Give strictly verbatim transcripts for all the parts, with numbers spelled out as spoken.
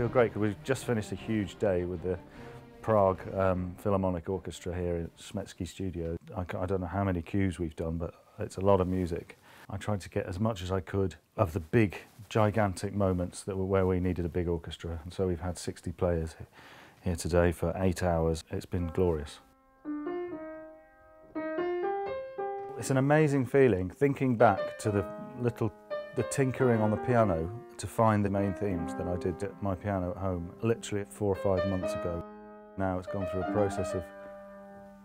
feel great because we've just finished a huge day with the Prague um, Philharmonic Orchestra here at Smetsky Studio. I, I don't know how many cues we've done, but it's a lot of music. I tried to get as much as I could of the big, gigantic moments that were where we needed a big orchestra. And so we've had sixty players here today for eight hours. It's been glorious. It's an amazing feeling, thinking back to the little the tinkering on the piano to find the main themes that I did at my piano at home literally four or five months ago. Now it's gone through a process of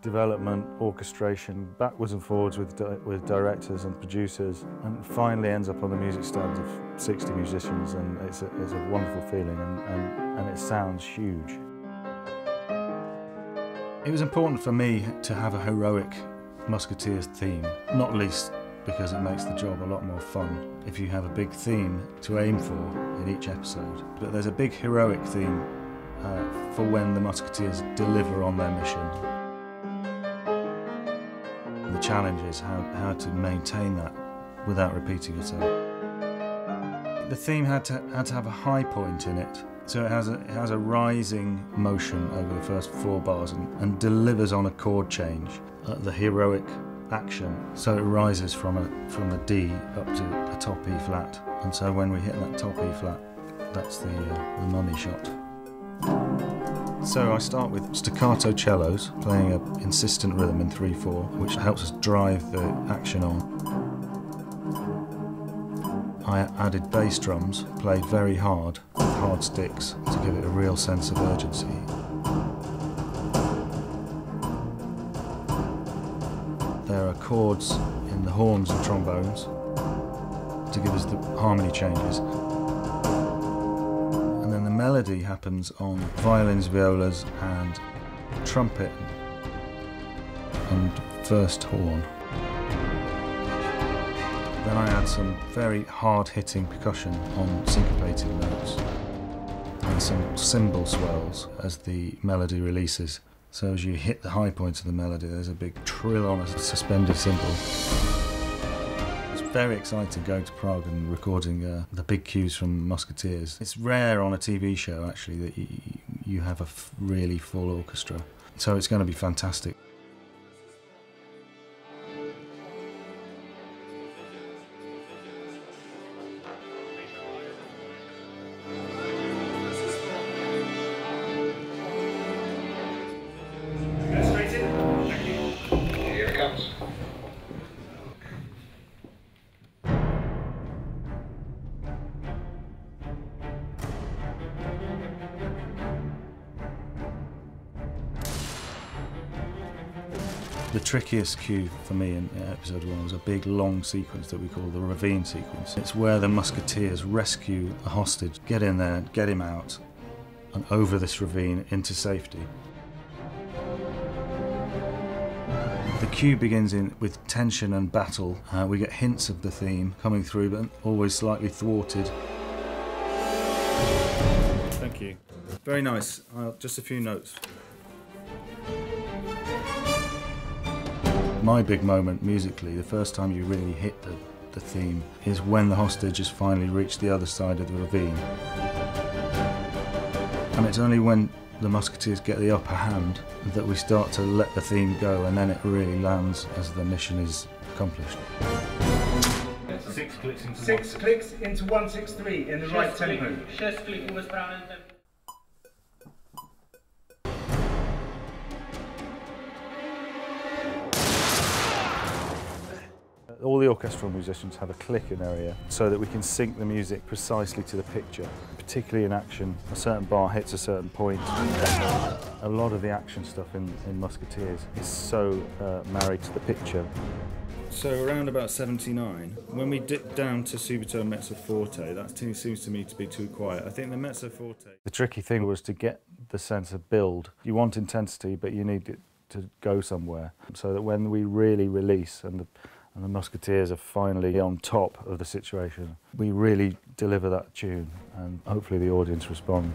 development, orchestration, backwards and forwards with, di with directors and producers, and finally ends up on the music stand of sixty musicians, and it's a, it's a wonderful feeling, and, and, and it sounds huge. It was important for me to have a heroic Musketeers theme, not least because it makes the job a lot more fun if you have a big theme to aim for in each episode. But there's a big heroic theme uh, for when the Musketeers deliver on their mission. The challenge is how, how to maintain that without repeating yourself. The theme had to, had to have a high point in it, so it has a, it has a rising motion over the first four bars and, and delivers on a chord change, uh, the heroic action. So it rises from a, from a D up to a top E flat, and so when we hit that top E flat, that's the, uh, the money shot. So I start with staccato cellos, playing an insistent rhythm in three four, which helps us drive the action on. I added bass drums, played very hard, with hard sticks, to give it a real sense of urgency. There are chords in the horns and trombones to give us the harmony changes. And then the melody happens on violins, violas, and trumpet, and first horn. Then I add some very hard-hitting percussion on syncopated notes, and some cymbal swells as the melody releases. So as you hit the high points of the melody, there's a big trill on a suspended cymbal. Very exciting going to Prague and recording uh, the big cues from Musketeers. It's rare on a T V show, actually, that you, you have a f really full orchestra, so it's going to be fantastic. Here it comes. The trickiest cue for me in episode one was a big long sequence that we call the ravine sequence. It's where the Musketeers rescue a hostage, get in there, get him out, and over this ravine into safety. The cue begins in with tension and battle. Uh, we get hints of the theme coming through, but always slightly thwarted. Thank you. Very nice. Uh, just a few notes. My big moment musically, the first time you really hit the, the theme, is when the hostage has finally reached the other side of the ravine. And it's only when the Musketeers get the upper hand that we start to let the theme go, and then it really lands as the mission is accomplished. Six clicks into, Six one. Clicks into one six three in the right tempo. All the orchestral musicians have a click in their ear so that we can sync the music precisely to the picture, particularly in action. A certain bar hits a certain point. A lot of the action stuff in, in Musketeers is so uh, married to the picture. So around about seventy-nine, when we dip down to subito mezzo forte, that seems to me to be too quiet. I think the mezzo forte... The tricky thing was to get the sense of build. You want intensity, but you need it to go somewhere, so that when we really release and the and the Musketeers are finally on top of the situation, we really deliver that tune, and hopefully the audience respond.